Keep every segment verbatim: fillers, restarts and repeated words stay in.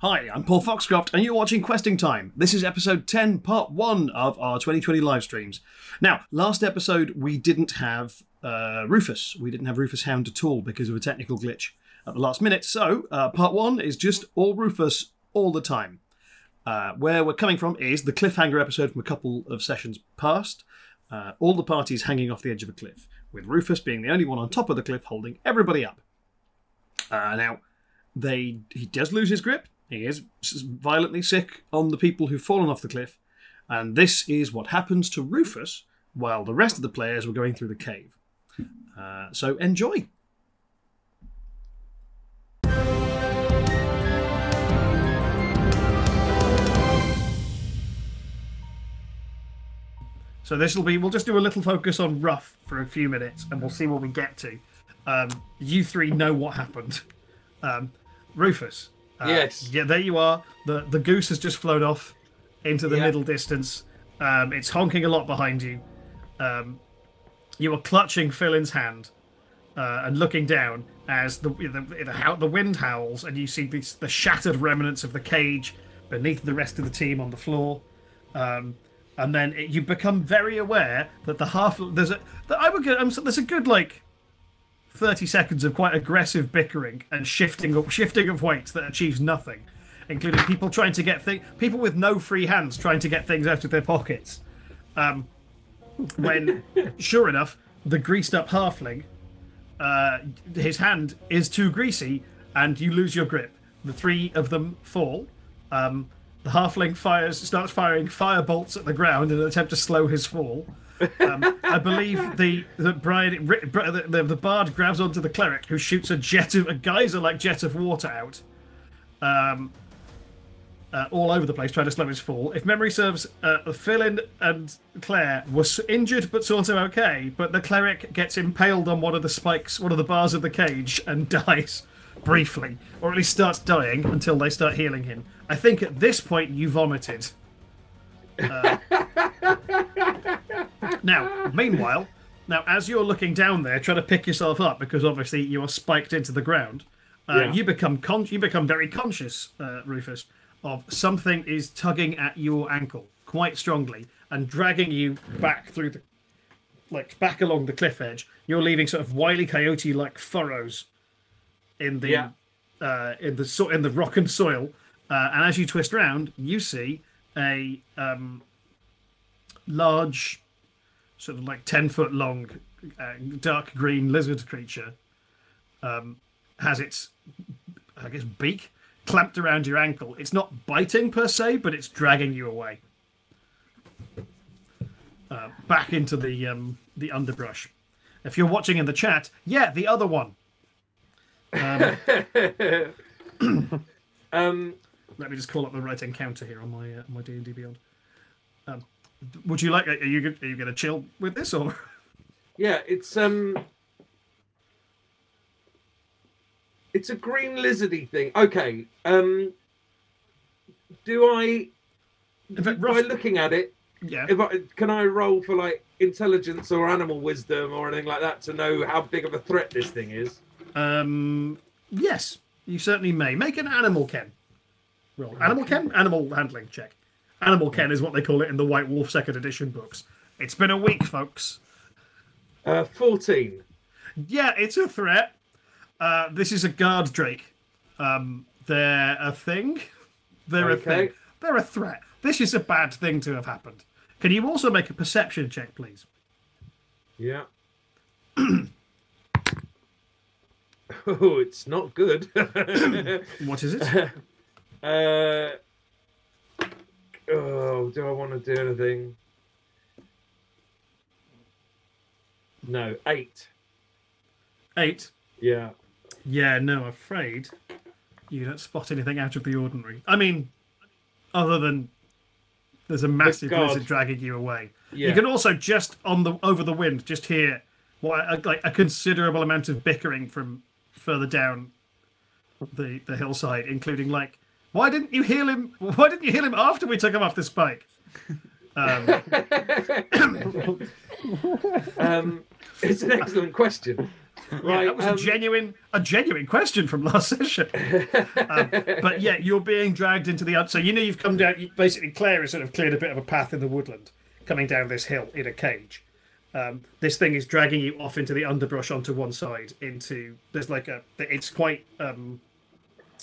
Hi, I'm Paul Foxcroft, and you're watching Questing Time. This is episode ten, part one of our twenty twenty live streams. Now, last episode we didn't have uh, Rufus. We didn't have Rufus Hound at all because of a technical glitch at the last minute. So, uh, part one is just all Rufus all the time. Uh, where we're coming from is the cliffhanger episode from a couple of sessions past. Uh, all the parties hanging off the edge of a cliff, with Rufus being the only one on top of the cliff holding everybody up. Uh, now, they he does lose his grip. He is violently sick on the people who've fallen off the cliff, and this is what happens to Rufus while the rest of the players were going through the cave. Uh, so enjoy! So this will be, we'll just do a little focus on Rough for a few minutes and we'll see what we get to. Um, you three know what happened. Um, Rufus. Uh, yes. Yeah, there you are. The the goose has just flown off into the yeah. middle distance. Um, it's honking a lot behind you. Um, you are clutching Phillin's hand uh, and looking down as the the, the, how, the wind howls, and you see these, the shattered remnants of the cage beneath the rest of the team on the floor. Um, and then it, you become very aware that the half there's a that I would get, I'm, there's a good like. thirty seconds of quite aggressive bickering and shifting of, shifting of weights that achieves nothing, including people trying to get things, people with no free hands trying to get things out of their pockets. Um, when, sure enough, the greased-up halfling, uh, his hand is too greasy, and you lose your grip. The three of them fall. Um, the halfling fires, starts firing fire bolts at the ground in an attempt to slow his fall. um, I believe the the bride the, the, the bard grabs onto the cleric, who shoots a jet of a geyser like jet of water out, um, uh, all over the place, trying to slow his fall. If memory serves, uh, Phillin and Claire were injured but sort of okay. But the cleric gets impaled on one of the spikes, one of the bars of the cage, and dies briefly, or at least starts dying until they start healing him. I think at this point you vomited. Uh, now, meanwhile, now as you're looking down there, trying to pick yourself up because obviously you are spiked into the ground, uh, yeah. you become con you become very conscious, uh, Rufus, of something is tugging at your ankle quite strongly and dragging you back through the, like back along the cliff edge. You're leaving sort of Wile E. Coyote-like furrows in the yeah. uh, in the so in the rock and soil, uh, and as you twist round, you see a um, large, sort of like ten foot long, uh, dark green lizard creature um, has its, I guess, beak clamped around your ankle. It's not biting per se, but it's dragging you away uh, back into the um, the underbrush. If you're watching in the chat, yeah, the other one. Um, um. Let me just call up the right encounter here on my uh, my D and D Beyond. Um, would you like? Are you are you going to chill with this or? Yeah, it's um, it's a green lizardy thing. Okay. Um, do I? In fact, Rough, by looking at it, yeah. If I, can I roll for like intelligence or animal wisdom or anything like that to know how big of a threat this thing is? Um. Yes, you certainly may. Make an animal ken. Roll. Animal ken? Animal handling check. Animal ken is what they call it in the White Wolf second edition books. It's been a week, folks. Uh, fourteen. Yeah, it's a threat. Uh, this is a guard drake. Um, they're a thing. They're okay. a thing. They're a threat. This is a bad thing to have happened. Can you also make a perception check, please? Yeah. Oh, it's not good. What is it? Uh oh, do I want to do anything? No, eight. Eight? Yeah. Yeah, no, afraid you don't spot anything out of the ordinary. I mean, other than there's a massive lizard dragging you away. Yeah. You can also just on the over the wind just hear what like a considerable amount of bickering from further down the the hillside, including like. Why didn't you heal him? Why didn't you heal him after we took him off the spike? Um, um, it's an excellent question. Right, yeah, that was um, a genuine, a genuine question from last session. um, but yeah, you're being dragged into the unknown. So you know you've come down. You, basically, Claire has sort of cleared a bit of a path in the woodland, coming down this hill in a cage. Um, this thing is dragging you off into the underbrush onto one side. Into there's like a. It's quite. Um,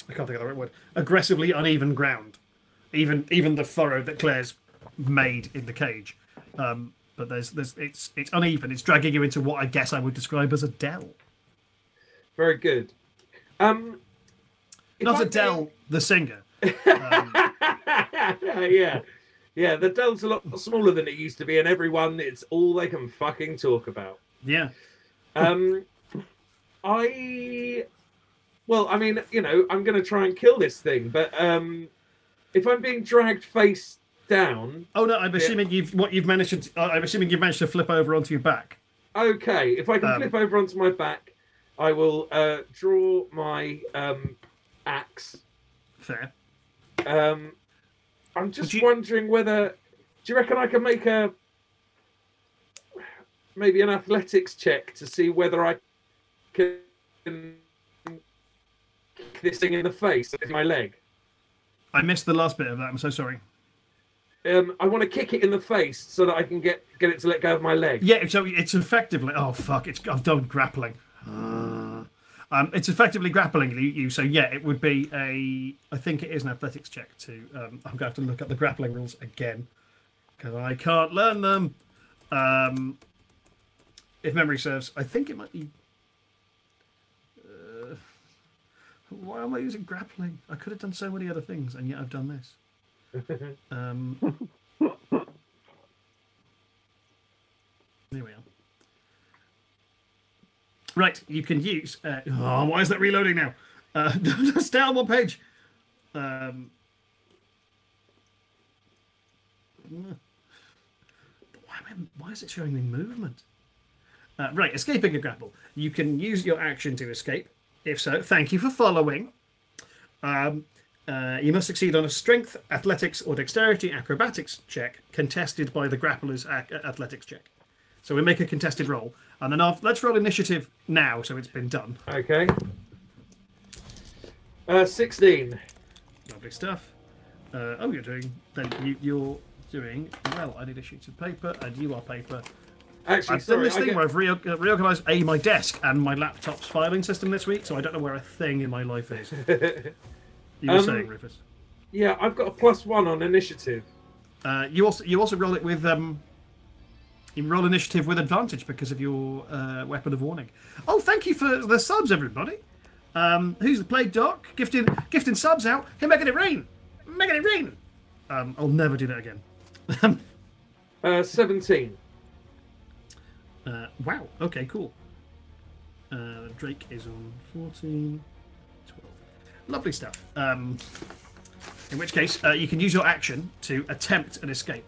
I can't think of the right word. Aggressively uneven ground. Even even the furrow that Claire's made in the cage. Um, But there's, there's, it's, it's uneven. It's dragging you into what I guess I would describe as a dell. Very good. Um, Not a dell, the singer. Um, yeah, yeah. The dell's a lot smaller than it used to be, and everyone, it's all they can fucking talk about. Yeah. um, I, well, I mean, you know, I'm going to try and kill this thing, but um, if I'm being dragged face down. Oh no! I'm assuming yeah. you've what you've managed. To, I'm assuming you've managed to flip over onto your back. Okay, if I can um, flip over onto my back, I will uh, draw my um, axe. Fair. Um, I'm just you... wondering whether. Do you reckon I can make a maybe an athletics check to see whether I can kick this thing in the face with my leg? I missed the last bit of that. I'm so sorry. Um, I want to kick it in the face so that I can get get it to let go of my leg. Yeah, so it's effectively... Oh, fuck, it's, I've done grappling. Uh, um, it's effectively grappling you, so yeah, it would be a... I think it is an athletics check to... Um, I'm going to have to look at the grappling rules again, because I can't learn them. Um, if memory serves, I think it might be... Uh, why am I using grappling? I could have done so many other things, and yet I've done this. Um, there we are. Right, you can use. Uh, oh, why is that reloading now? Uh, just down one page. Um, why, am I, why is it showing me movement? Uh, right, escaping a grapple. You can use your action to escape. If so, thank you for following. Um, Uh, you must succeed on a strength, athletics, or dexterity acrobatics check contested by the grappler's athletics check. So we make a contested roll, and then after, let's roll initiative now, so it's been done. Okay. Uh, sixteen. Lovely stuff. Uh, oh, you're doing. Then you, you're doing well. I need a sheet of paper, and you are paper. Actually, I've sorry, done this I thing get... where I've re uh, reorganised a my desk and my laptop's filing system this week, so I don't know where a thing in my life is. You were um, saying, Rufus. Yeah, I've got a plus one on initiative. Uh, you also you also roll it with um. You roll initiative with advantage because of your uh, weapon of warning. Oh, thank you for the subs, everybody. Um, who's the play doc? Gifting gifting subs out. Hey, making it rain, making it rain. Um, I'll never do that again. uh, Seventeen. Uh, wow. Okay. Cool. Uh, Drake is on fourteen. Lovely stuff. Um, in which case, uh, you can use your action to attempt an escape.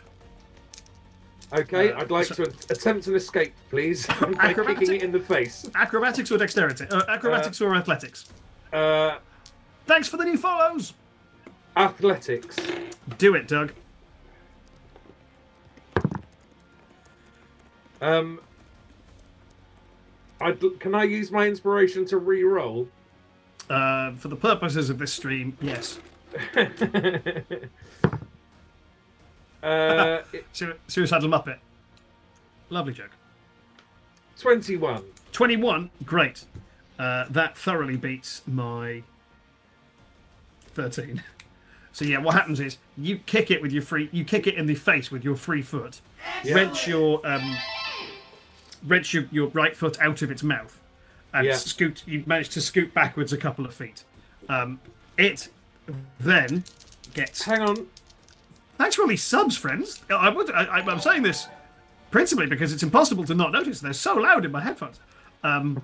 Okay, uh, I'd like so, to attempt an escape, please. By kicking it in the face. Acrobatics or dexterity? Uh, acrobatics uh, or athletics? Uh, Thanks for the new follows! Athletics. Do it, Doug. Um, I'd, can I use my inspiration to re-roll? Uh, for the purposes of this stream, yes. uh, Suicidal Muppet. Lovely joke. twenty-one. twenty-one? Great. Uh, that thoroughly beats my thirteen. So yeah, what happens is you kick it with your free, you kick it in the face with your free foot. Yeah. Wrench your um, wrench your, your right foot out of its mouth. And yeah. scoot, you managed to scoot backwards a couple of feet. Um, it then gets. Hang on. Thanks for all these subs, friends. I would. I, I'm saying this principally because it's impossible to not notice. They're so loud in my headphones. Um,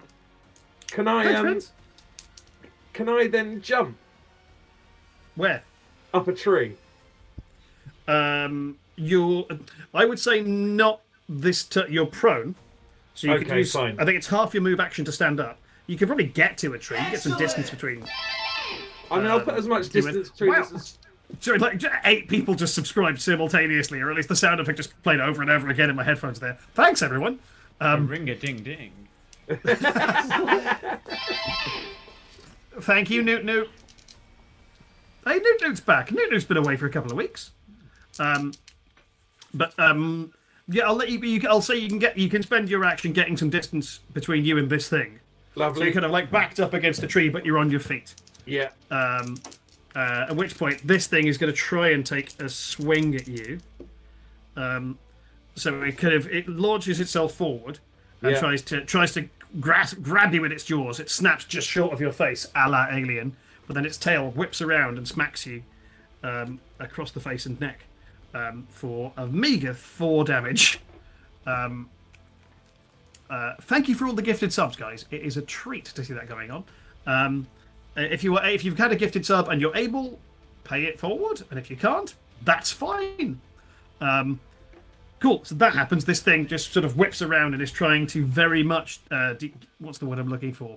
can I? Thanks, um, friends. Can I then jump? Where? Up a tree. Um, you're. I would say not this. T you're prone. So you okay, could use, fine. I think it's half your move action to stand up. You could probably get to a tree, get some distance between. I mean, uh, I'll put as much distance between wow. as... Sorry, like eight people just subscribed simultaneously, or at least the sound effect just played over and over again in my headphones there. Thanks, everyone. Um, Ring-a-ding-ding. Thank you, Newt Newt. Hey, Newt Newt's back. Newt Newt's been away for a couple of weeks. Um, but um, yeah, I'll let you, you. I'll say you can get. You can spend your action getting some distance between you and this thing. Lovely. So you're kind of like backed up against a tree, but you're on your feet. Yeah. Um. Uh, at which point, this thing is going to try and take a swing at you. Um. So it kind of it launches itself forward and yeah. tries to tries to grasp, grab you with its jaws. It snaps just short of your face, a la Alien. But then its tail whips around and smacks you um, across the face and neck um, for a meager four damage. Um, uh, thank you for all the gifted subs, guys. It is a treat to see that going on. Um, if you are, if you've had a gifted sub and you're able, pay it forward. And if you can't, that's fine. Um, Cool. So that happens. This thing just sort of whips around and is trying to very much. Uh, de what's the word I'm looking for?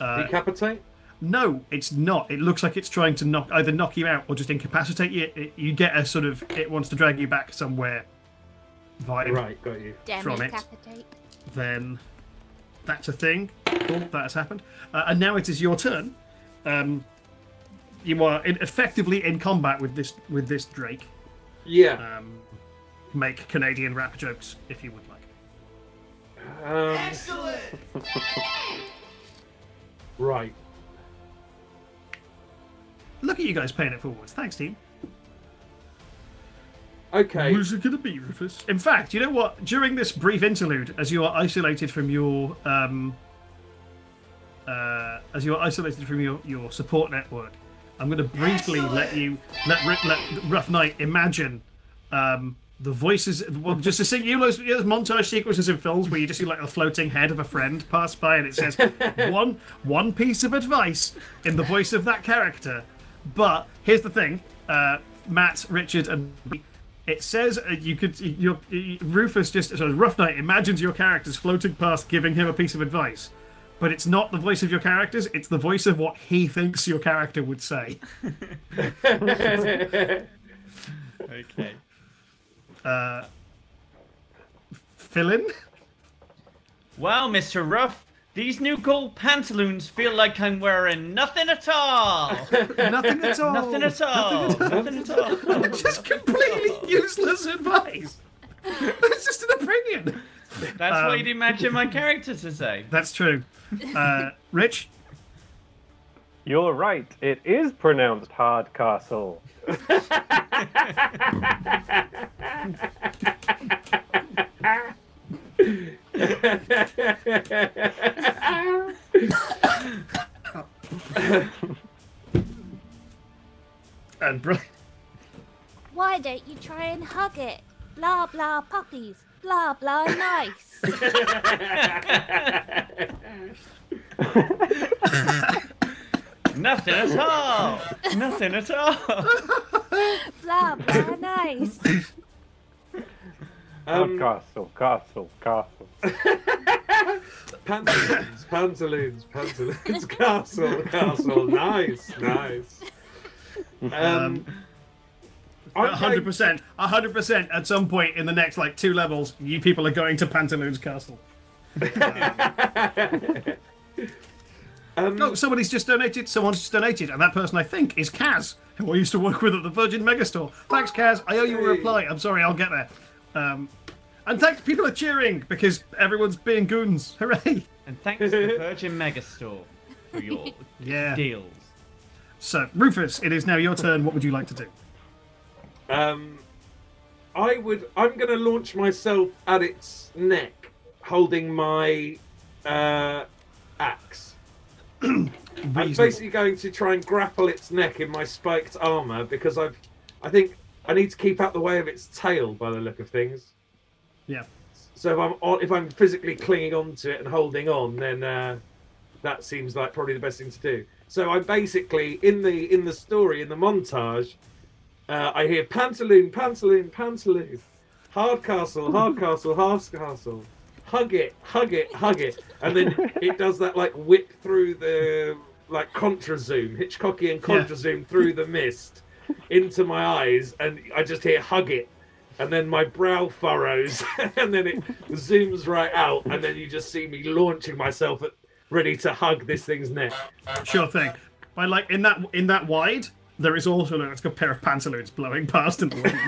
Uh, Decapitate? No, it's not. It looks like it's trying to knock either knock you out or just incapacitate you. It, you get a sort of it wants to drag you back somewhere. Vibe. Right, got you. Damn from it. Decapitate. Then that's a thing. Cool. That has happened. Uh, and now it is your turn. Um, you are in, effectively in combat with this with this Drake. Yeah. Um, Make Canadian rap jokes if you would like. Um, Excellent. Right. Look at you guys paying it forwards. Thanks, team. Okay. Who's it gonna be, Rufus? In fact, you know what? During this brief interlude, as you are isolated from your um, uh, as you are isolated from your your support network, I'm gonna briefly Excellent. let you let let Rough Knight imagine. Um, The voices, well, just to see you know, those montage sequences in films where you just see like a floating head of a friend pass by and it says one one piece of advice in the voice of that character. But here's the thing, uh, Matt, Richard, and it says uh, you could you Rufus just so Rough Knight imagines your characters floating past giving him a piece of advice, but it's not the voice of your characters; it's the voice of what he thinks your character would say. Okay. Uh, Phillin? Well, Mister Ruff, these new gold pantaloons feel like I'm wearing nothing at all. Nothing at all. Nothing at all. Nothing at all. Nothing at all. Just completely useless advice. That's just an opinion. That's um, what you'd imagine my character to say. That's true. Uh, Rich? You're right. It is pronounced Hardcastle. And Brian. Why don't you try and hug it? Blah blah puppies. Blah blah nice. Nothing at all. Nothing at all. Blah blah nice. Um, castle, castle, castle. Pantaloons, pantaloons, pantaloons. Castle, castle. Nice, nice. Um, one hundred percent, one hundred percent. At some point in the next like two levels, you people are going to Pantaloons Castle. Um, Um, no, somebody's just donated. Someone's just donated, and that person I think is Kaz, who I used to work with at the Virgin Megastore. Thanks, Kaz. I owe you a reply. I'm sorry, I'll get there. Um, and thanks, people are cheering because everyone's being goons. Hooray! And thanks to the Virgin Megastore for your yeah. deals. So, Rufus, it is now your turn. What would you like to do? Um, I would. I'm going to launch myself at its neck, holding my uh, axe. I'm basically going to try and grapple its neck in my spiked armor because I've, I think I need to keep out the way of its tail by the look of things. Yeah. So if I'm on, if I'm physically clinging onto it and holding on, then uh, that seems like probably the best thing to do. So I'm basically in the in the story in the montage, uh, I hear pantaloon, pantaloon, pantaloon, Hardcastle, Hardcastle, Hardcastle. Hug it, hug it, hug it, and then it does that like whip through the like contra zoom, Hitchcockian contra zoom yeah. through the mist into my eyes, and I just hear hug it and then my brow furrows, and then it zooms right out, and then you just see me launching myself at, ready to hug this thing's neck. Sure thing. But like in that in that wide, there is also like a pair of pantaloons blowing past in the wind.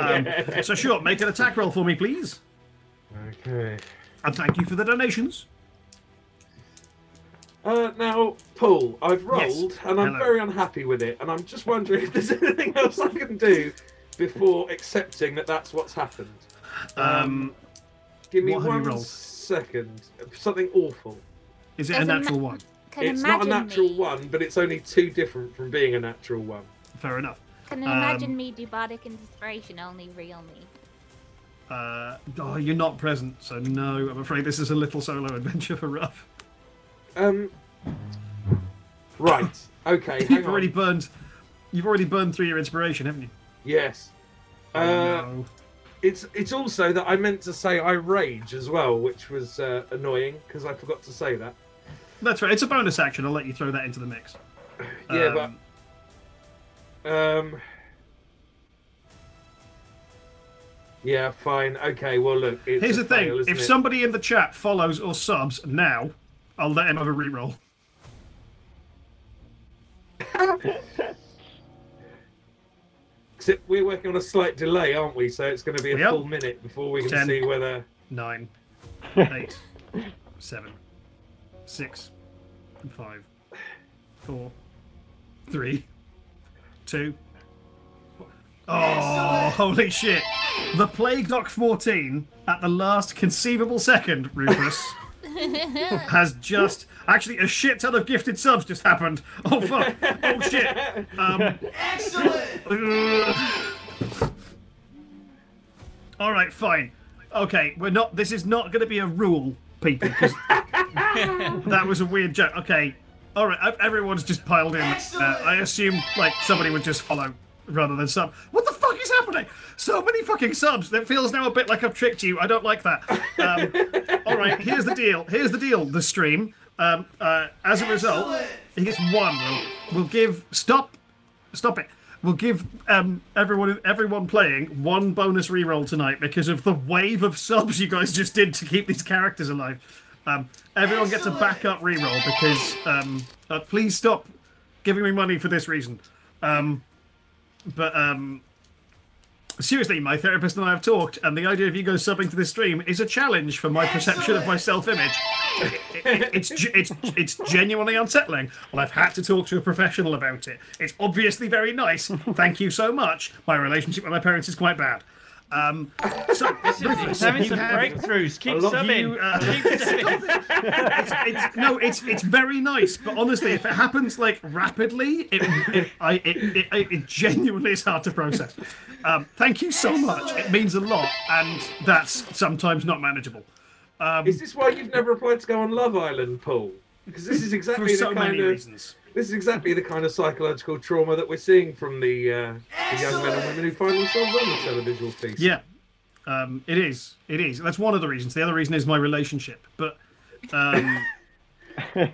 um, yeah. So sure, make an attack roll for me, please. Okay. And thank you for the donations. Uh, now, Paul, I've rolled, yes. and I'm Hello. very unhappy with it, and I'm just wondering if there's anything else I can do before accepting that that's what's happened. Um, Give me one second. Something awful. Is it Doesn't a natural one? It's not a natural me. one, but it's only two different from being a natural one. Fair enough. Can you um, imagine me do bardic inspiration, only real me? Uh, oh, you're not present, so no, I'm afraid this is a little solo adventure for Ruff. Um. Right. Okay. Hang you've on. already burned. You've already burned through your inspiration, haven't you? Yes. Oh, uh, no. It's it's also that I meant to say I rage as well, which was uh, annoying because I forgot to say that. That's right. It's a bonus action. I'll let you throw that into the mix. Yeah, um, but. Um. Yeah. Fine. Okay. Well, look. It's here's the thing. Fail, if it? somebody in the chat follows or subs now, I'll let him have a reroll. Except we're working on a slight delay, aren't we? So it's going to be a yep. full minute before we can Ten, see whether... Nine, eight, seven, six, five, four, three, two... Oh, holy shit. The Plague Doc fourteen, at the last conceivable second, Rufus... has just actually a shit ton of gifted subs just happened. Oh fuck! Oh shit! Um, Excellent. All right, fine. Okay, we're not. This is not going to be a rule, people. That was a weird joke. Okay. All right. Everyone's just piled in. Uh, I assume like somebody would just follow rather than sub. What the fuck is happening? So many fucking subs. That feels now a bit like I've tricked you. I don't like that. Um, all right, here's the deal. Here's the deal, the stream. Um, uh, as a result, Excellent. he gets one. We'll, we'll give... Stop. Stop it. We'll give um, everyone everyone playing one bonus reroll tonight because of the wave of subs you guys just did to keep these characters alive. Um, everyone Excellent. gets a backup reroll because... Um, uh, please stop giving me money for this reason. Um... But um, seriously, my therapist and I have talked, and the idea of you guys subbing to this stream is a challenge for my Excellent. perception of my self-image. It, it, it's it's it's genuinely unsettling, and I've had to talk to a professional about it. It's obviously very nice. Thank you so much. My relationship with my parents is quite bad. Um, so, this is Rufus, having some breakthroughs. Keep subbing. You, uh, Keep subbing. It's, it's, no, it's it's very nice, but honestly, if it happens like rapidly, it it, I, it, it, it genuinely is hard to process. Um, thank you so much. It means a lot, and that's sometimes not manageable. Um, is this why you've never applied to go on Love Island, Paul? Because this is exactly for so the kind many of, reasons. This is exactly the kind of psychological trauma that we're seeing from the, uh, the young men and women who find themselves on the televisual feast. Yeah, um, it is. It is. That's one of the reasons. The other reason is my relationship. But um,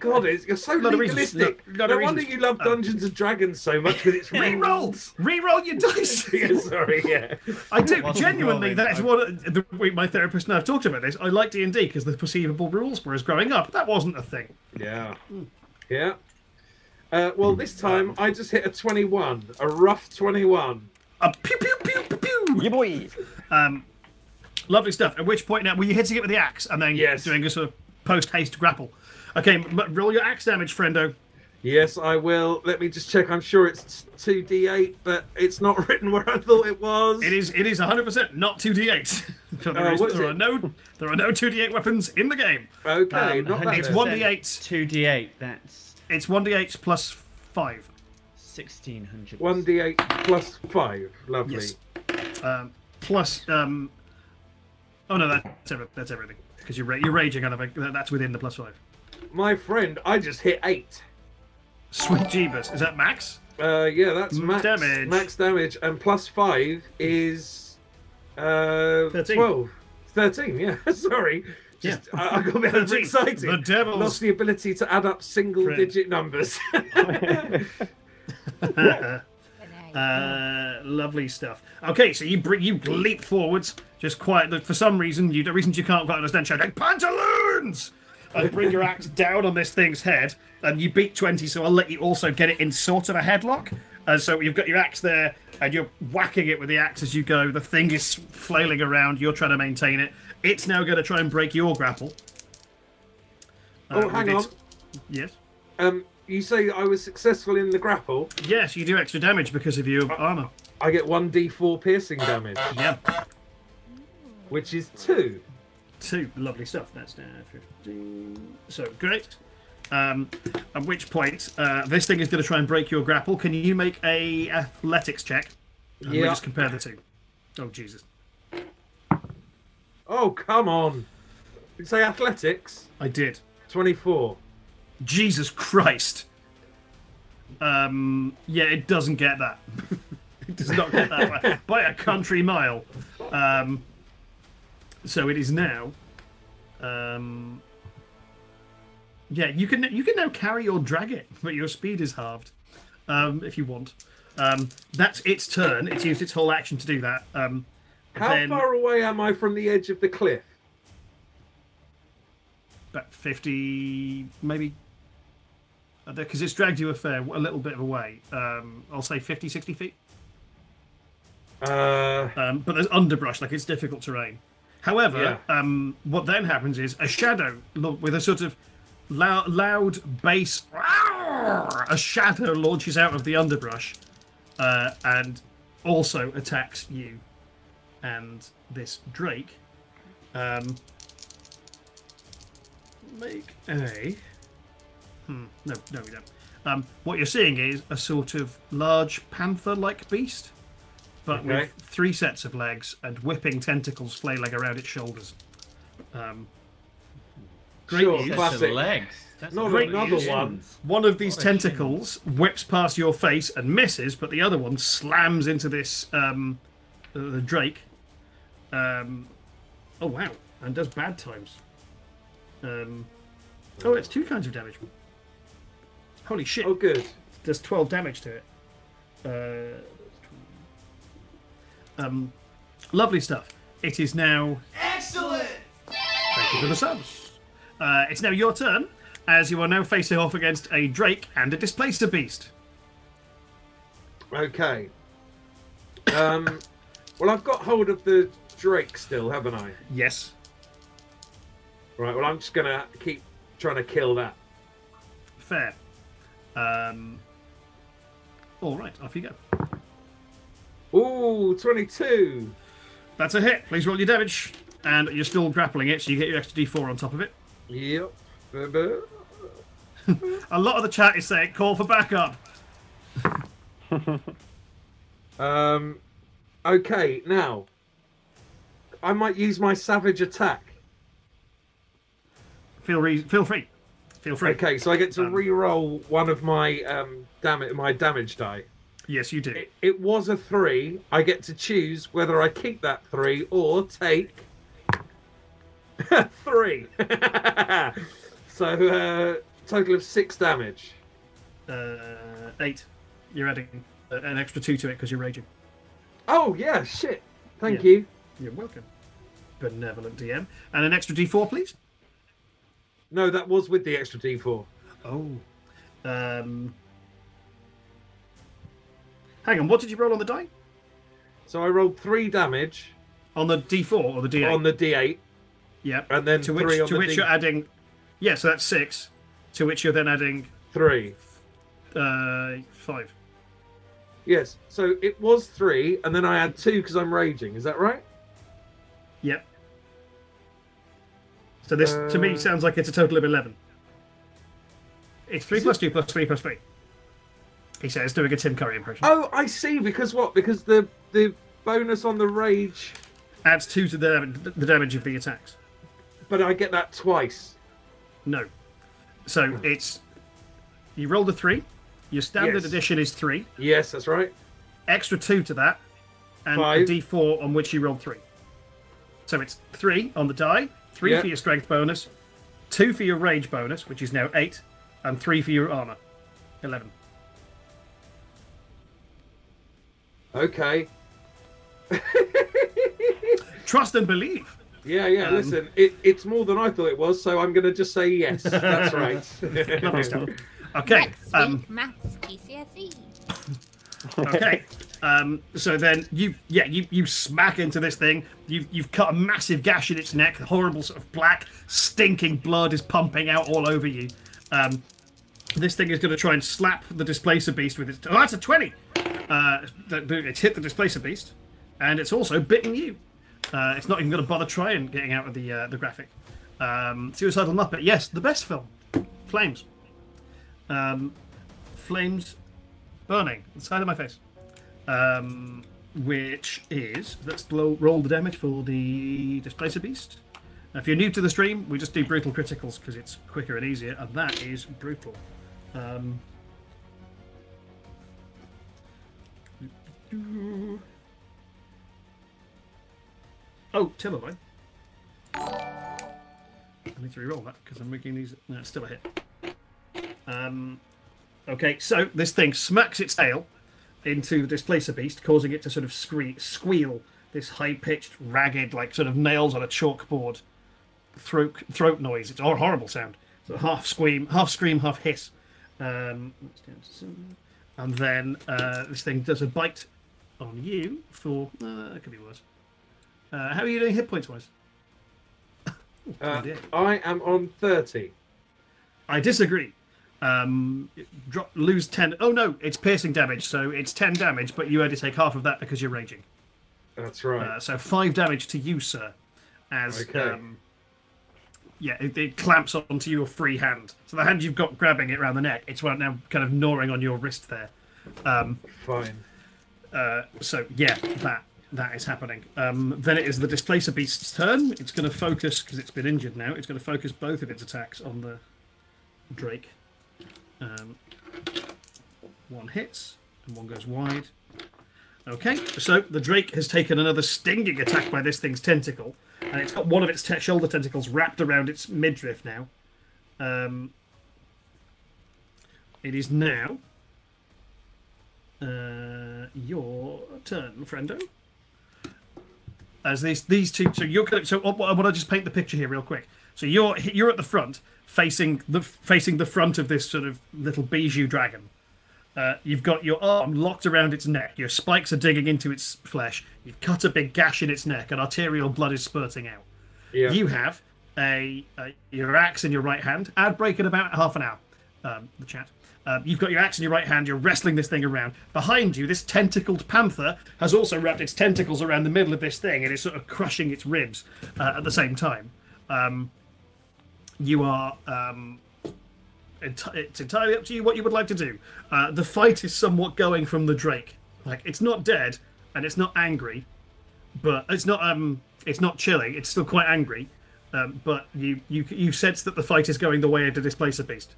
God, it's, you're so legalistic. No, no wonder you love Dungeons um, and Dragons so much because it's rerolls. Reroll your dice. yeah, sorry, yeah. I do genuinely. That's what the, my therapist and I have talked about this. I like D and D because the perceivable rules. Whereas growing up, that wasn't a thing. Yeah. Mm. Yeah. Uh, well, this time I just hit a twenty-one, a rough twenty-one. A pew pew pew pew pew. Yeah, boy. Um, lovely stuff. At which point now, were you hitting it with the axe and then yes. doing a sort of post haste grapple? Okay, roll your axe damage, friendo. Yes, I will. Let me just check. I'm sure it's two d eight, but it's not written where I thought it was. It is. It is one hundred percent not two d eight. For the uh, reason, there it? are no. There are no two d eight weapons in the game. Okay, um, not that. It's one d eight. two d eight. That's. It's one d eight plus five. sixteen hundred. one d eight plus five. Lovely. Yes. Um, plus... Um... Oh, no, that's, every, that's everything. Because you're, you're raging. Out of a, that's within the plus five. My friend, I just hit eight. Sweet jeebus. Is that max? Uh, yeah, that's max damage. Max damage. And plus five is... Uh, thirteen. twelve. thirteen, yeah. Sorry. Just, yeah. I, I got a bit overexcited. The devil's lost the ability to add up single-digit numbers. uh, Uh, lovely stuff. Okay, so you bring, you leap forwards, just quiet. For some reason, you the reasons you can't quite understand, shouting pantaloons, and bring your axe down on this thing's head. And you beat twenty, so I'll let you also get it in sort of a headlock. And so you've got your axe there, and you're whacking it with the axe as you go. The thing is flailing around. You're trying to maintain it. It's now going to try and break your grapple. Oh, uh, hang on. Yes. Um. You say I was successful in the grapple? Yes, you do extra damage because of your I, armor. I get one d four piercing damage. Yep. Which is two. Two. Lovely stuff. That's now fifteen. So, great. Um, at which point, uh, this thing is going to try and break your grapple. Can you make a athletics check? And yeah. We just compare the two. Oh, Jesus. Oh, come on. Did you say athletics? I did. twenty-four. Jesus Christ. Um, yeah, it doesn't get that. It does not get that by, by a country mile. Um, so it is now. Um, yeah, you can you can now carry or drag it, but your speed is halved um, if you want. Um, that's its turn. It's used its whole action to do that. Um, How then... far away am I from the edge of the cliff? About fifty, maybe. Because it's dragged you a fair, a little bit of a way. Um, I'll say fifty, sixty feet. Uh, um, but there's underbrush, like it's difficult terrain. However, yeah. um, what then happens is a shadow with a sort of loud, loud bass. A shadow launches out of the underbrush uh, and also attacks you and this drake. Um, make a... Hmm, no, no we don't. Um, what you're seeing is a sort of large panther-like beast, but okay. with three sets of legs and whipping tentacles flailing around its shoulders. Um, great sure, use. Classic. Legs. That's Not great another use. One. One of these what tentacles whips past your face and misses, but the other one slams into this um, uh, drake. Um, oh, wow. And does bad times. Um, oh, it's two kinds of damage. Holy shit. Oh, good. There's twelve damage to it. Uh, um, lovely stuff. It is now... Excellent! Thank you for the subs. Uh, it's now your turn, as you are now facing off against a drake and a displacer beast. Okay. Um, well, I've got hold of the drake still, haven't I? Yes. Right, well, I'm just going to keep trying to kill that. Fair. Um, all right, off you go. Ooh, twenty-two. That's a hit. Please roll your damage. And you're still grappling it, so you get your extra d four on top of it. Yep. A lot of the chat is saying, call for backup. um, okay, now, I might use my savage attack. Feel, re feel free. Feel free. Okay, so I get to um, re-roll one of my um, dam my damage die. Yes, you do. It, it was a three. I get to choose whether I keep that three or take three. So uh, total of six damage. Uh, eight. You're adding an extra two to it because you're raging. Oh yeah, shit. Thank yeah. you. You're welcome. Benevolent D M. And an extra d four, please. No, that was with the extra d four. Oh. Um, hang on, what did you roll on the die? So I rolled three damage. On the d four or the d eight? On the d eight. Yeah. And then to which, three on to the which d... you're adding... Yeah, so that's six. To which you're then adding... Three. Uh, five. Yes, so it was three, and then I add two because I'm raging. Is that right? Yep. So this, uh, to me, sounds like it's a total of eleven. It's three plus it... two plus three plus three. He says, doing a Tim Curry impression. Oh, I see. Because what? Because the the bonus on the rage... Adds two to the, the damage of the attacks. But I get that twice. No. So oh. it's... You rolled a three. Your standard yes. edition is three. Yes, that's right. Extra two to that. And Five. a d four on which you rolled three. So it's three on the die. Three yep. for your strength bonus, two for your rage bonus, which is now eight, and three for your armor, eleven. okay. Trust and believe. Yeah, yeah. Um, listen, it, it's more than I thought it was, so I'm going to just say yes. That's right. Lovely stuff. Okay. Next week, um, maths P C S E. Okay. Um, so then you, yeah, you you smack into this thing. You've you've cut a massive gash in its neck. Horrible sort of black, stinking blood is pumping out all over you. Um, this thing is going to try and slap the Displacer Beast with its. Oh, that's a twenty. Uh, it's hit the Displacer Beast, and it's also bitten you. Uh, it's not even going to bother trying getting out of the uh, the graphic. Um, Suicidal Muppet, yes, the best film, Flames. Um, flames burning inside of my face, um, which is let's blow, roll the damage for the Displacer Beast. Now, if you're new to the stream, we just do brutal criticals because it's quicker and easier, and that is brutal. Um, Oh, never mind. I need to re-roll that because I'm making these. No, it's still a hit. Um, okay, so this thing smacks its tail into the Displacer Beast, causing it to sort of scree squeal this high-pitched, ragged, like sort of nails on a chalkboard throat throat noise. It's a horrible sound. So half scream, half scream, half hiss. Um, and then uh, this thing does a bite on you for uh, it could be worse. Uh, how are you doing hit points wise? oh, uh, I am on thirty. I disagree. Um, drop, lose ten. Oh no, it's piercing damage, so it's ten damage, but you only take half of that because you're raging. That's right. Uh, so five damage to you, sir. As okay. um, yeah, it, it clamps onto your free hand. So the hand you've got grabbing it around the neck, it's right now kind of gnawing on your wrist there. Um, Fine. Uh, so yeah, that. That is happening. Um, then it is the Displacer Beast's turn. It's going to focus, because it's been injured now, it's going to focus both of its attacks on the Drake. Um, one hits, and one goes wide. Okay, so the Drake has taken another stinging attack by this thing's tentacle, and it's got one of its te shoulder tentacles wrapped around its midriff now. Um, it is now uh, your turn, friendo. As these these two, so you're going to, so I want to just paint the picture here real quick. So you're you're at the front, facing the facing the front of this sort of little bijou dragon. Uh, you've got your arm locked around its neck. Your spikes are digging into its flesh. You've cut a big gash in its neck, and arterial blood is spurting out. Yeah. You have a, a your axe in your right hand. Ad break in about half an hour. Um, the chat. Uh, you've got your axe in your right hand, you're wrestling this thing around. Behind you, this tentacled panther has also wrapped its tentacles around the middle of this thing and is sort of crushing its ribs uh, at the same time. Um, you are... Um, ent it's entirely up to you what you would like to do. Uh, the fight is somewhat going from the Drake. Like, it's not dead, and it's not angry, but it's not um, it's not chilling, it's still quite angry, um, but you, you, you sense that the fight is going the way of the Displacer Beast.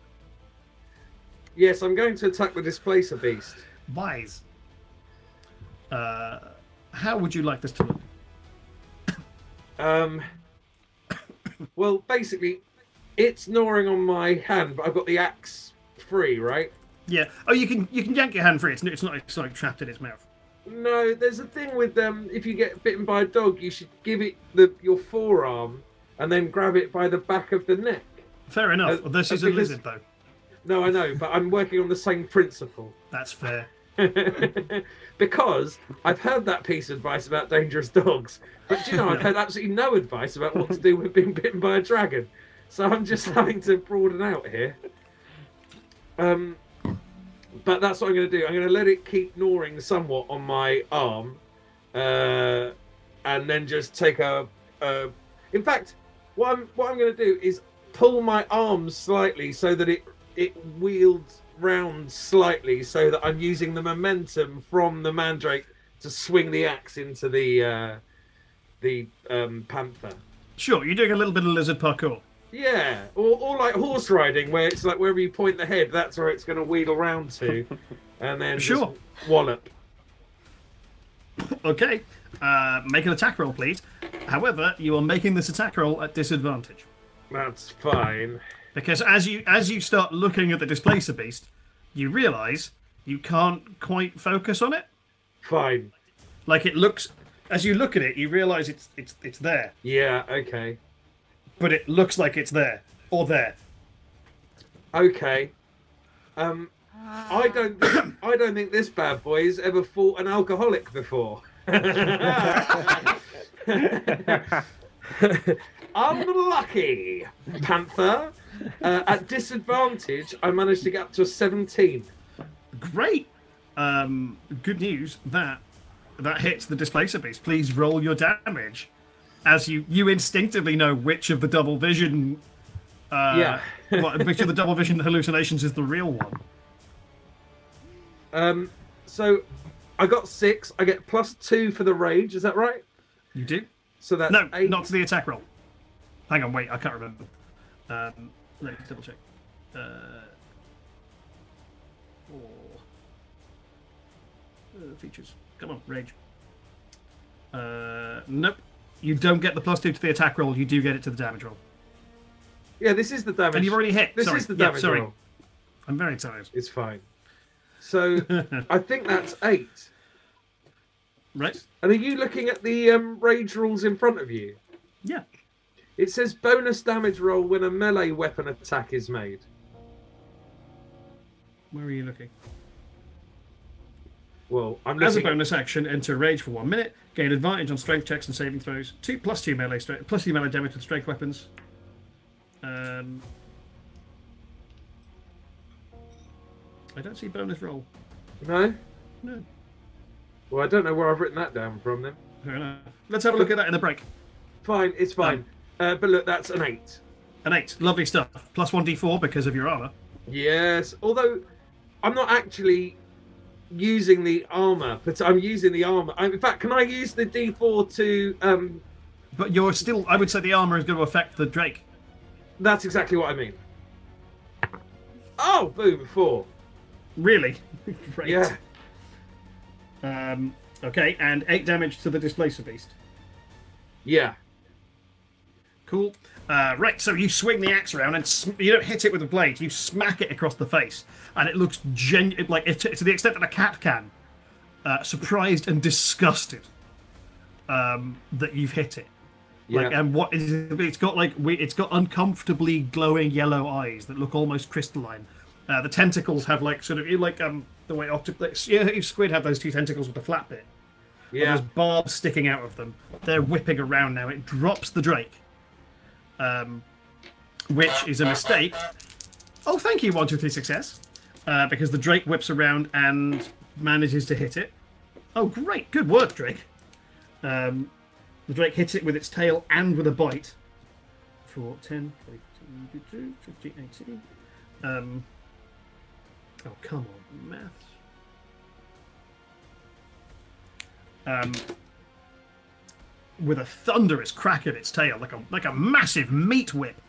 Yes, I'm going to attack the Displacer Beast. Wise. Uh, how would you like this to look? Um, well, basically, it's gnawing on my hand, but I've got the axe free, right? Yeah. Oh, you can you can yank your hand free. It's it's not it's like trapped in its mouth. No, there's a thing with um, if you get bitten by a dog, you should give it the your forearm and then grab it by the back of the neck. Fair enough. Uh, well, this uh, is a lizard, though. No, I know, but I'm working on the same principle. That's fair. Because I've heard that piece of advice about dangerous dogs, but you know, I've heard absolutely no advice about what to do with being bitten by a dragon. So I'm just having to broaden out here. Um, but that's what I'm going to do. I'm going to let it keep gnawing somewhat on my arm, uh, and then just take a... a... In fact, what I'm, what I'm going to do is pull my arm slightly so that it... it wheels round slightly so that I'm using the momentum from the mandrake to swing the axe into the uh, the um, panther. Sure, you're doing a little bit of lizard parkour. Yeah, or, or like horse riding, where it's like wherever you point the head, that's where it's going to wheel around to, and then sure. Just wallop. Okay, uh, make an attack roll, please. However, you are making this attack roll at disadvantage. That's fine. Because as you as you start looking at the Displacer Beast, you realise you can't quite focus on it. Fine. Like it looks, as you look at it, you realise it's it's it's there. Yeah. Okay. But it looks like it's there or there. Okay. Um, I don't think, I don't think this bad boy has ever fought an alcoholic before. Unlucky, Panther. Uh, at disadvantage, I managed to get up to a seventeen. Great. Um, good news. That that hits the Displacer Beast. Please roll your damage. As you you instinctively know which of the double vision. Uh, yeah. Which of the double vision hallucinations is the real one? Um. So, I got six. I get plus two for the rage. Is that right? You do. So that's no, eight. Not to the attack roll. Hang on, wait, I can't remember. Um, let me double check. Uh, oh. uh, features. Come on, rage. Uh, nope. You don't get the plus two to the attack roll. You do get it to the damage roll. Yeah, this is the damage. And you've already hit. This sorry. is the damage yeah, sorry. roll. I'm very tired. It's fine. So I think that's eight. Right. And are you looking at the um, rage rules in front of you? Yeah. It says bonus damage roll when a melee weapon attack is made. Where are you looking? Well, I'm looking... As a bonus action, enter rage for one minute. Gain advantage on strength checks and saving throws. Two plus two melee strength, plus two melee damage with strength weapons. Um, I don't see bonus roll. No? No. Well, I don't know where I've written that down from then. Fair enough. Let's have a look at that in the break. Fine, it's fine. Um, uh, but look, that's an eight. An eight. Lovely stuff. Plus one d four because of your armour. Yes. Although, I'm not actually using the armour, but I'm using the armour. In fact, can I use the d four to... Um... But you're still... I would say the armour is going to affect the Drake. That's exactly what I mean. Oh, boom, four. Really? Great. Yeah. Um, okay, and eight damage to the Displacer Beast. Yeah. Cool. Uh, right, so you swing the axe around, and sm you don't hit it with a blade. You smack it across the face, and it looks genuine, like it to the extent that a cat can, uh, surprised and disgusted um, that you've hit it. Yeah. Like, and what is it? It's got like we, it's got uncomfortably glowing yellow eyes that look almost crystalline. Uh, the tentacles have like sort of you like um the way octopus like, yeah, squid have those two tentacles with the flat bit. Yeah. There's barbs sticking out of them. They're whipping around now. It drops the Drake, um, which is a mistake. Oh, thank you, one, two, three, success, uh, because the Drake whips around and manages to hit it. Oh, great, good work, Drake. Um. The Drake hits it with its tail and with a bite for ten, fifteen, fifteen, eighteen. Um, oh, come on, maths. Um, with a thunderous crack of its tail, like a like a massive meat whip.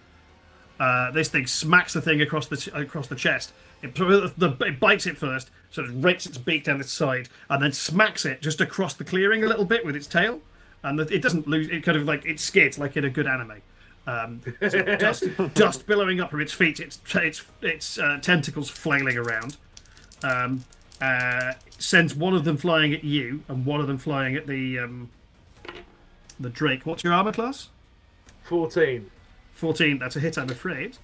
Uh, this thing smacks the thing across the across the chest. It, the, it bites it first, sort of rakes its beak down its side, and then smacks it just across the clearing a little bit with its tail. And it doesn't lose. It kind of like it skids like in a good anime. Um, so dust, dust billowing up from its feet. Its its its uh, tentacles flailing around. Um, uh, sends one of them flying at you, and one of them flying at the um, the Drake. What's your armor class? Fourteen. Fourteen. That's a hit, I'm afraid.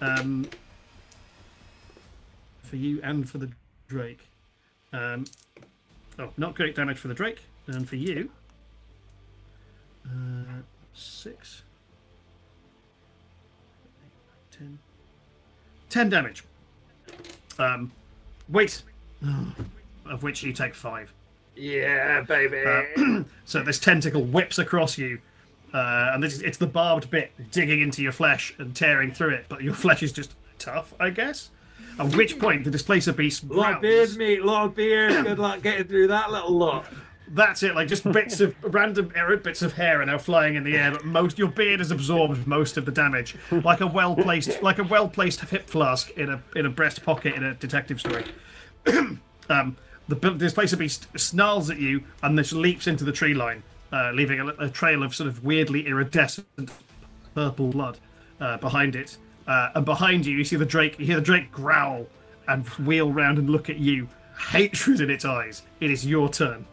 Um, for you and for the Drake. Um, oh, not great damage for the Drake, and for you. Uh, six, eight, ten, ten damage. Um, wait, oh, of which you take five. Yeah, baby. Uh, so this tentacle whips across you, uh, and this, it's the barbed bit digging into your flesh and tearing through it. But your flesh is just tough, I guess. At which point the Displacer Beast. Lot beard, mate. Lot beard. Good luck getting through that little lot. That's it, like just bits of random errant bits of hair are now flying in the air, but most your beard has absorbed most of the damage, like a well placed, like a well placed hip flask in a in a breast pocket in a detective story. um, the Displacer Beast snarls at you and just leaps into the tree line, uh, leaving a, a trail of sort of weirdly iridescent purple blood uh, behind it. Uh, and behind you, you see the Drake. You hear the Drake growl and wheel round and look at you, hatred in its eyes. It is your turn.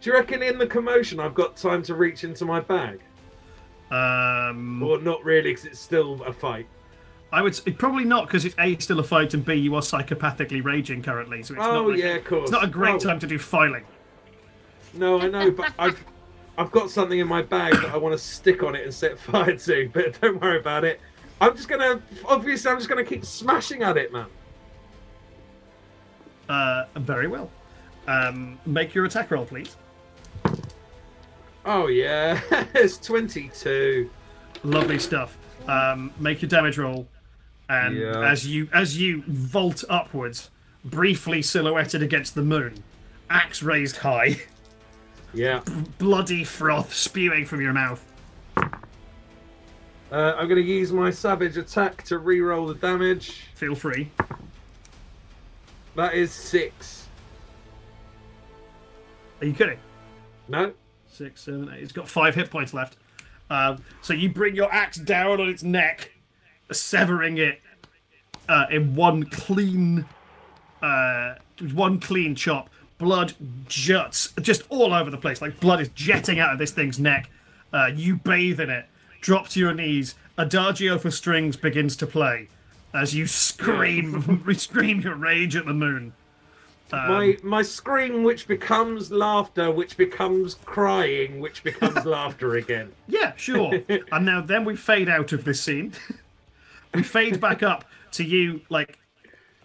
Do you reckon in the commotion I've got time to reach into my bag? Um, or not really, because it's still a fight. I would probably not, because it's A, still a fight, and B, you are psychopathically raging currently, so it's oh, not. Like, yeah, of course. It's not a great oh. time to do filing. No, I know, but I've I've got something in my bag that I want to stick on it and set fire to. But don't worry about it. I'm just gonna obviously I'm just gonna keep smashing at it, man. Uh, very well. Um, make your attack roll, please. Oh yeah, it's twenty-two. Lovely stuff. Um, make your damage roll, and yeah. as you as you vault upwards, briefly silhouetted against the moon, axe raised high. Yeah. B bloody froth spewing from your mouth. Uh, I'm going to use my savage attack to re-roll the damage. Feel free. That is six. Are you kidding? No. Six, seven, eight. It's got five hit points left. Um, so you bring your axe down on its neck, severing it uh, in one clean, uh, one clean chop. Blood juts just all over the place. Like blood is jetting out of this thing's neck. Uh, you bathe in it. Drop to your knees. Adagio for strings begins to play as you scream, scream your rage at the moon. Um, my my scream, which becomes laughter, which becomes crying, which becomes laughter again. Yeah, sure. And now then we fade out of this scene. We fade back up to you, like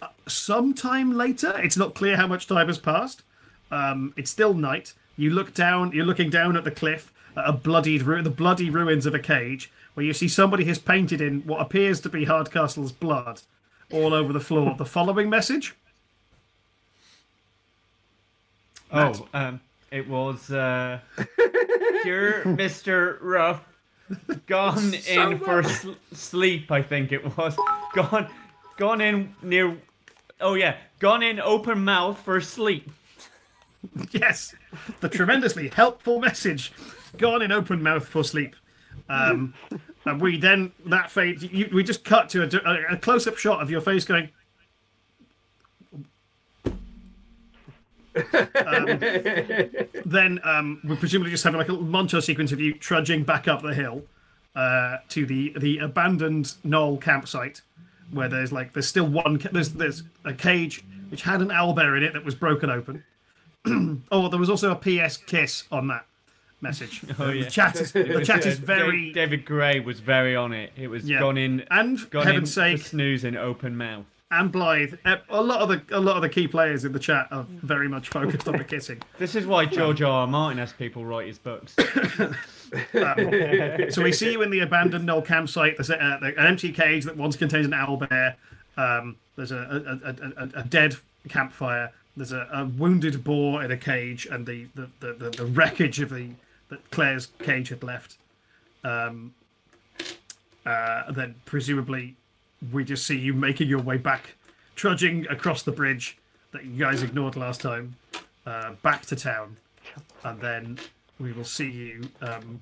uh, sometime later. It's not clear how much time has passed. Um, it's still night. You look down. You're looking down at the cliff, at a bloodied ruin, the bloody ruins of a cage, where you see somebody has painted in what appears to be Hardcastle's blood all over the floor. The following message. Matt. Oh, um, it was, uh, dear Mister Ruff, gone so in for sl sleep, I think it was. Gone, gone in near, oh yeah, gone in open mouth for sleep. Yes, the tremendously helpful message. Gone in open mouth for sleep. Um, and we then, that fade, you, we just cut to a, a close-up shot of your face going... um, then um, we're presumably just having like a little montage sequence of you trudging back up the hill uh, to the the abandoned Knoll campsite, where there's like there's still one there's there's a cage which had an owlbear in it that was broken open. Oh, there was also a P S kiss on that message. Oh, yeah. The chat is the chat is very David Gray was very on it. It was yeah. gone in and gone heaven's in sake snooze in open mouth. And Blythe, a lot of the a lot of the key players in the chat are very much focused on the kissing. This is why George R. R. Martin has people write his books. um, so we see you in the abandoned Knoll campsite. There's a, a, an empty cage that once contains an owlbear. Um, there's a a, a a dead campfire. There's a, a wounded boar in a cage, and the the the, the, the wreckage of the that Claire's cage had left. Um, uh, then presumably. We just see you making your way back, trudging across the bridge that you guys ignored last time, uh, back to town. And then we will see you um,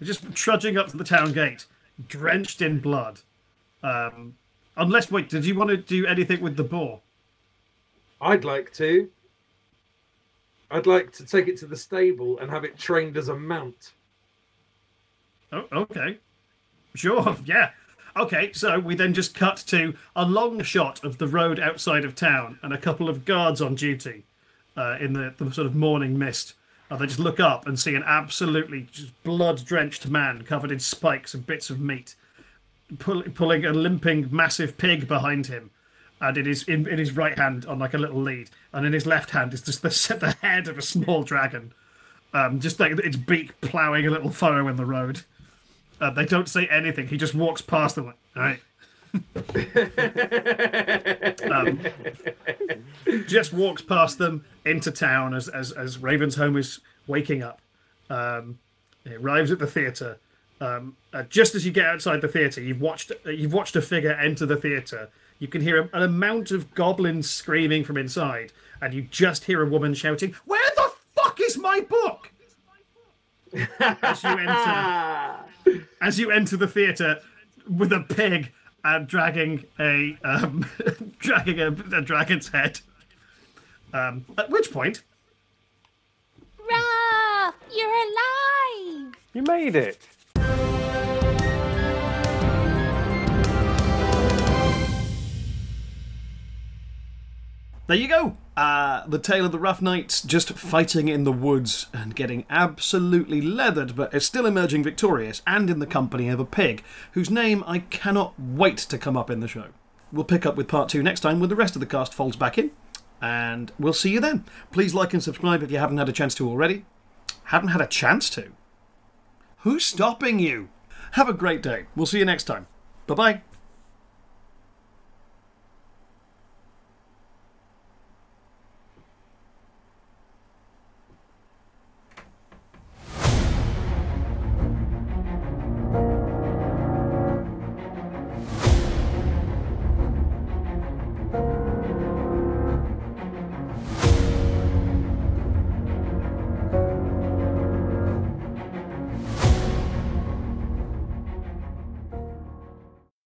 just trudging up to the town gate, drenched in blood. Um, unless, wait, did you want to do anything with the boar? I'd like to. I'd like to take it to the stable and have it trained as a mount. Oh, okay. Sure, yeah. Okay, so we then just cut to a long shot of the road outside of town and a couple of guards on duty uh, in the, the sort of morning mist. And they just look up and see an absolutely just blood-drenched man covered in spikes and bits of meat, pull, pulling a limping massive pig behind him. And in his, in, in his right hand on like a little lead. And in his left hand is just the, the head of a small dragon. Um, just like its beak ploughing a little furrow in the road. Uh, they don't say anything. He just walks past them like, all right. um, just walks past them into town as, as, as Ravensholm is waking up. Um, he arrives at the theatre. Um, uh, just as you get outside the theatre, you've watched, uh, you've watched a figure enter the theatre. You can hear a, an amount of goblins screaming from inside, and you just hear a woman shouting, "Where the fuck is my book?" As you enter, as you enter the theatre with a pig and dragging a um, dragging a, a dragon's head, um, at which point Ruff, you're alive! You made it! There you go! Uh, the tale of the Rough Knights just fighting in the woods and getting absolutely leathered, but is still emerging victorious and in the company of a pig, whose name I cannot wait to come up in the show. We'll pick up with part two next time when the rest of the cast folds back in, and we'll see you then. Please like and subscribe if you haven't had a chance to already. Haven't had a chance to? Who's stopping you? Have a great day. We'll see you next time. Bye-bye.